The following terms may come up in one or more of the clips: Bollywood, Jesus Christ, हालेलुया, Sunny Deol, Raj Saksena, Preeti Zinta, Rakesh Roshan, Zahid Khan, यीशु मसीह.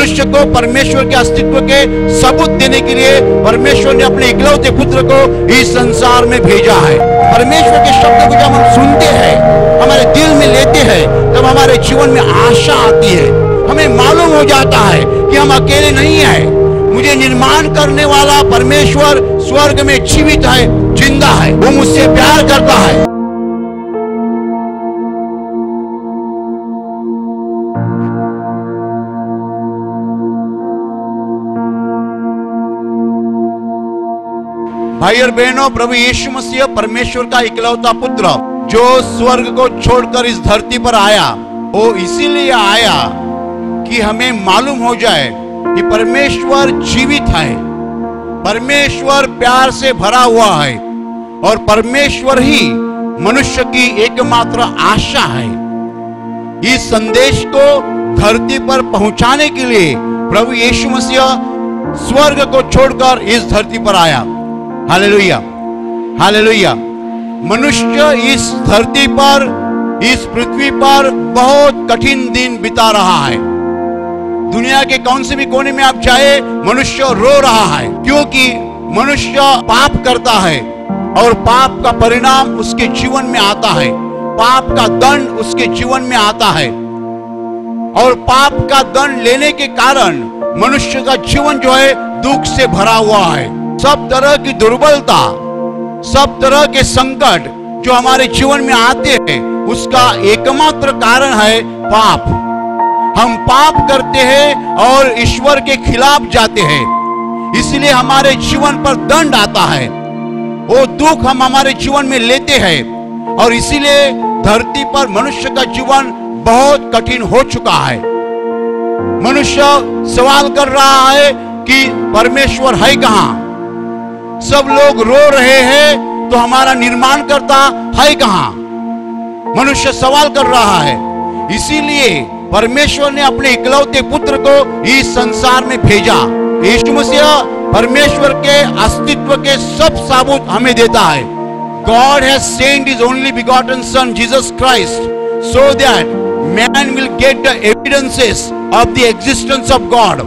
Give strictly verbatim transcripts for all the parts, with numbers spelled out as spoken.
मनुष्य को परमेश्वर के अस्तित्व के सबूत देने के लिए परमेश्वर ने अपने इकलौते पुत्र को इस संसार में भेजा है। परमेश्वर के शब्द को जब हम सुनते हैं, हमारे दिल में लेते हैं, तब हमारे जीवन में आशा आती है। हमें मालूम हो जाता है कि हम अकेले नहीं है, मुझे निर्माण करने वाला परमेश्वर स्वर्ग में जीवित है, जिंदा है, वो मुझसे प्यार करता है। भाई और बहनों, प्रभु यीशु मसीह परमेश्वर का इकलौता पुत्र जो स्वर्ग को छोड़कर इस धरती पर आया, वो इसीलिए आया कि हमें मालूम हो जाए कि परमेश्वर जीवित है, परमेश्वर प्यार से भरा हुआ है और परमेश्वर ही मनुष्य की एकमात्र आशा है। इस संदेश को धरती पर पहुंचाने के लिए प्रभु यीशु मसीह स्वर्ग को छोड़कर इस धरती पर आया। हालेलुया, हालेलुया। मनुष्य इस धरती पर, इस पृथ्वी पर बहुत कठिन दिन बिता रहा है। दुनिया के कौन से भी कोने में आप जाए, मनुष्य रो रहा है, क्योंकि मनुष्य पाप करता है और पाप का परिणाम उसके जीवन में आता है, पाप का दंड उसके जीवन में आता है। और पाप का दंड लेने के कारण मनुष्य का जीवन जो है दुख से भरा हुआ है। सब तरह की दुर्बलता, सब तरह के संकट जो हमारे जीवन में आते हैं, उसका एकमात्र कारण है पाप। हम पाप करते हैं और ईश्वर के खिलाफ जाते हैं, इसलिए हमारे जीवन पर दंड आता है। वो दुख हम हमारे जीवन में लेते हैं और इसीलिए धरती पर मनुष्य का जीवन बहुत कठिन हो चुका है। मनुष्य सवाल कर रहा है कि परमेश्वर है कहाँ? सब लोग रो रहे हैं तो हमारा निर्माण करता है कहाँ? मनुष्य सवाल कर रहा है। इसीलिए परमेश्वर ने अपने इकलौते पुत्र को इस संसार में भेजा। यीशु मसीह परमेश्वर के अस्तित्व के सब सबूत हमें देता है। God has sent His only begotten Son Jesus Christ so that man will get the evidences of the existence of God.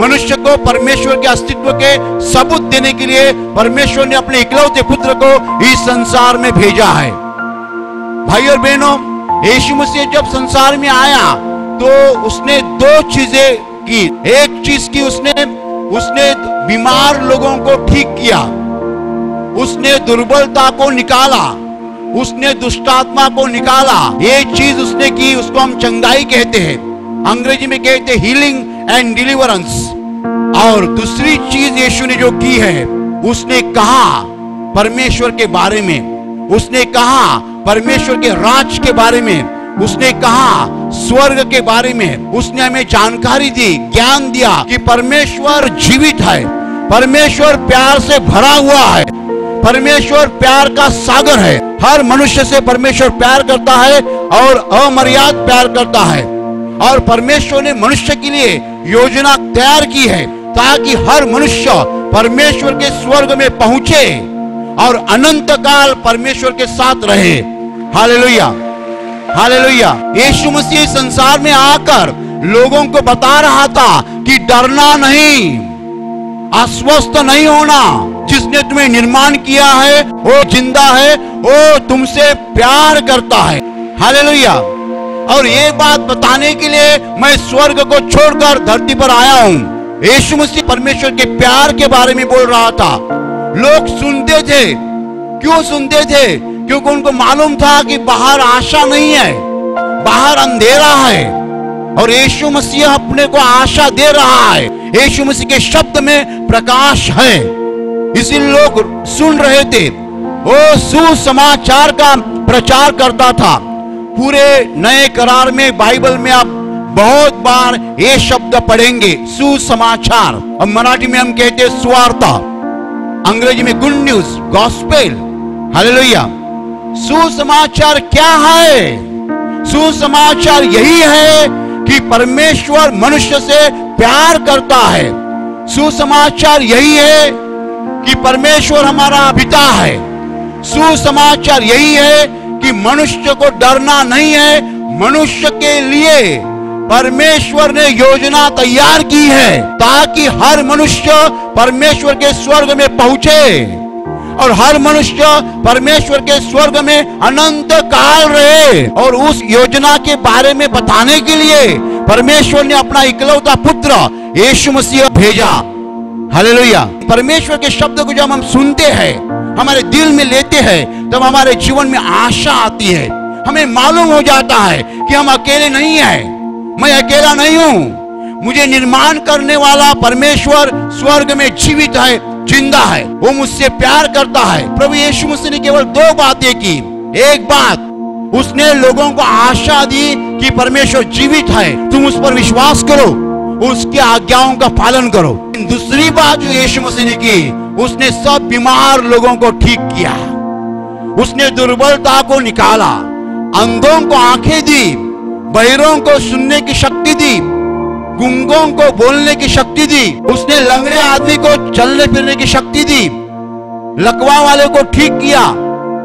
मनुष्य को परमेश्वर के अस्तित्व के सबूत देने के लिए परमेश्वर ने अपने इकलौते पुत्र को इस संसार में भेजा है। भाई और बहनों, यीशु मसीह जब संसार में आया तो उसने दो चीजें की। एक चीज की, उसने उसने बीमार लोगों को ठीक किया, उसने दुर्बलता को निकाला, उसने दुष्टात्मा को निकाला। ये चीज उसने की, उसको हम चंगाई कहते हैं, अंग्रेजी में कहते हीलिंग एंड डिलीवरेंस। और दूसरी चीज यीशु ने जो की है, उसने कहा परमेश्वर के बारे में, उसने कहा परमेश्वर के राज के बारे में, उसने कहा स्वर्ग के बारे में। उसने हमें जानकारी दी, ज्ञान दिया कि परमेश्वर जीवित है, परमेश्वर प्यार से भरा हुआ है, परमेश्वर प्यार का सागर है, हर मनुष्य से परमेश्वर प्यार करता है और अमर्याद प्यार करता है। और परमेश्वर ने मनुष्य के लिए योजना तैयार की है ताकि हर मनुष्य परमेश्वर के स्वर्ग में पहुंचे और अनंत काल परमेश्वर के साथ रहे। हालेलुया, हालेलुया। यीशु मसीह संसार में आकर लोगों को बता रहा था कि डरना नहीं, अस्वस्थ नहीं होना। जिसने तुम्हें निर्माण किया है वो जिंदा है, वो तुमसे प्यार करता है। हालेलुया। और ये बात बताने के लिए मैं स्वर्ग को छोड़कर धरती पर आया हूँ। यीशु मसीह परमेश्वर के प्यार के बारे में बोल रहा था। लोग सुनते थे, क्यों सुनते थे? क्योंकि उनको मालूम था कि बाहर आशा नहीं है, बाहर अंधेरा है, और यीशु मसीह अपने को आशा दे रहा है। यीशु मसीह के शब्द में प्रकाश है, इसीलिए लोग सुन रहे थे। वो सुसमाचार का प्रचार करता था। पूरे नए करार में, बाइबल में आप बहुत बार ये शब्द पढ़ेंगे, सुसमाचार। अब मराठी में हम कहते हैं सुवार्ता, अंग्रेजी में गुड न्यूज, गॉस्पेल। हालेलुया। सुसमाचार क्या है? सुसमाचार यही है कि परमेश्वर मनुष्य से प्यार करता है। सुसमाचार यही है कि परमेश्वर हमारा पिता है। सुसमाचार यही है कि मनुष्य को डरना नहीं है, मनुष्य के लिए परमेश्वर ने योजना तैयार की है ताकि हर मनुष्य परमेश्वर के स्वर्ग में पहुंचे और हर मनुष्य परमेश्वर के स्वर्ग में अनंत काल रहे। और उस योजना के बारे में बताने के लिए परमेश्वर ने अपना इकलौता पुत्र यीशु मसीह भेजा। हालेलुया। परमेश्वर के शब्द को जब हम सुनते हैं, हमारे दिल में लेते हैं, तब हमारे जीवन में आशा आती है। हमें मालूम हो जाता है कि हम अकेले नहीं है, मैं अकेला नहीं हूँ, मुझे निर्माण करने वाला परमेश्वर स्वर्ग में जीवित है, जिंदा है, वो मुझसे प्यार करता है। प्रभु यीशु मसीह ने केवल दो बातें की। एक बात, उसने लोगों को आशा दी कि परमेश्वर जीवित है, तुम उस पर विश्वास करो, उसकी आज्ञाओं का पालन करो। दूसरी बात जो यीशु मसीह ने की, उसने सब बीमार लोगों को ठीक किया, उसने दुर्बलता को निकाला, अंधों को आंखें दी, बहिरों को सुनने की शक्ति दी, गूंगों को बोलने की शक्ति दी, उसने लंगड़े आदमी को चलने फिरने की शक्ति दी, लकवा वाले को ठीक किया,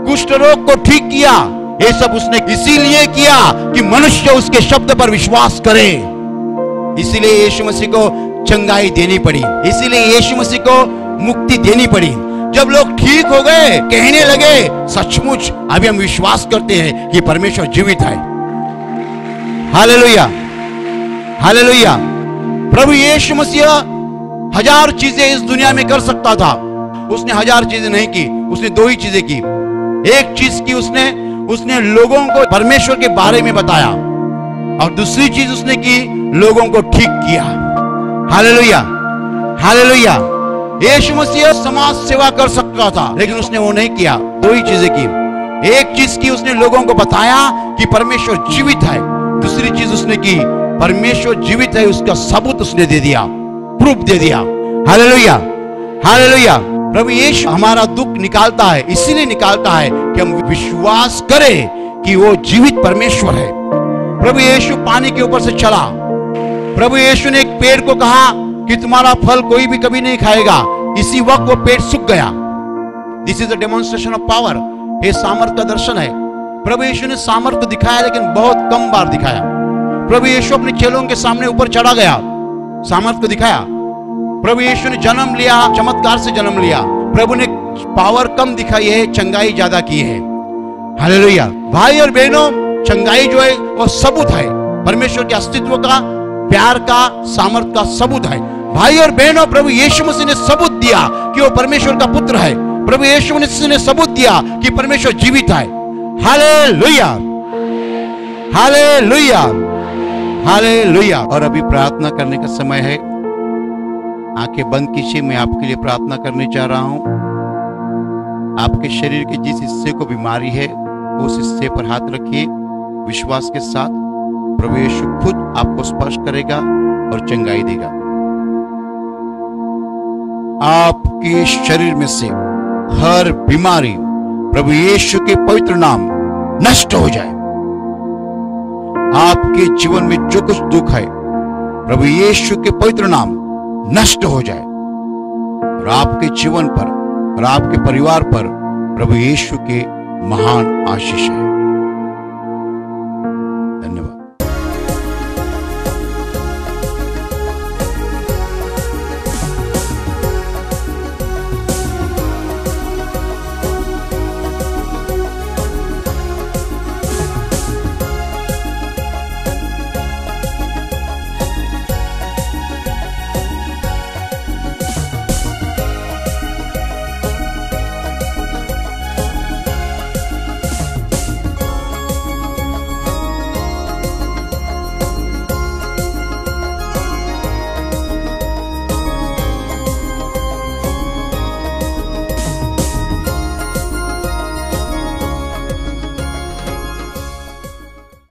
कुष्ठ रोग को ठीक किया। ये सब उसने इसीलिए किया कि मनुष्य उसके शब्द पर विश्वास करे। इसीलिए यीशु मसीह को चंगाई देनी पड़ी, इसीलिए यीशु मसीह को मुक्ति देनी पड़ी। जब लोग ठीक हो गए, कहने लगे सचमुच अभी हम विश्वास करते हैं कि परमेश्वर जीवित है। हालेलुया, हालेलुया। प्रभु यीशु मसीह हजार चीजें इस दुनिया में कर सकता था, उसने हजार चीजें नहीं की, उसने दो ही चीजें की। एक चीज की उसने उसने लोगों को परमेश्वर के बारे में बताया, और दूसरी चीज उसने की, लोगों को ठीक किया। हालेलुया, हालेलुया। यीशु मसीह समाज सेवा कर सकता था, लेकिन उसने वो नहीं किया, दो ही चीजें की। एक चीज की, उसने लोगों को बताया कि परमेश्वर जीवित है। दूसरी चीज उसने की, परमेश्वर जीवित है उसका सबूत उसने दे दिया, प्रूफ दे दिया। हालेलुया, हालेलुया। प्रभु यीशु हमारा दुख निकालता है, इसीलिए निकालता है कि हम विश्वास करें कि वो जीवित परमेश्वर है। प्रभु यीशु पानी के ऊपर से चला। प्रभु यीशु ने एक पेड़ को कहा कि तुम्हारा फल कोई भी कभी नहीं खाएगा, इसी वक्त वो पेड़ सूख गया। This is a demonstration of power. ये सामर्थ का दर्शन है। प्रभु यीशु ने सामर्थ दिखाया, लेकिन बहुत कम बार दिखाया। प्रभु यीशु अपने चेलों के सामने ऊपर चढ़ा गया, सामर्थ को दिखाया। प्रभु यीशु ने जन्म लिया, चमत्कार से जन्म लिया। प्रभु ने पावर कम दिखाई है, चंगाई ज्यादा की है। हालेलुया। भाई और बहनों, चंगाई जो है वो सबूत है, परमेश्वर के अस्तित्व का, प्यार का, सामर्थ का सबूत है। भाई और बहनों, प्रभु यीशु मसीह ने सबूत दिया कि वो परमेश्वर का पुत्र है। प्रभु यीशु मसीह ने सबूत दिया कि परमेश्वर जीवित है। हालेलुया, हालेलुया, हालेलुया। और अभी प्रार्थना करने का समय है। आंखें बंद कीजिए, मैं आपके लिए प्रार्थना करने जा रहा हूं। आपके शरीर के जिस हिस्से को बीमारी है, उस हिस्से पर हाथ रखिए विश्वास के साथ। प्रभु यीशु खुद आपको स्पर्श करेगा और चंगाई देगा। आपके शरीर में से हर बीमारी प्रभु यीशु के पवित्र नाम नष्ट हो जाए। आपके जीवन में जो कुछ दुख है, प्रभु यीशु के पवित्र नाम नष्ट हो जाए, और आपके जीवन पर और आपके परिवार पर प्रभु यीशु के महान आशीष है।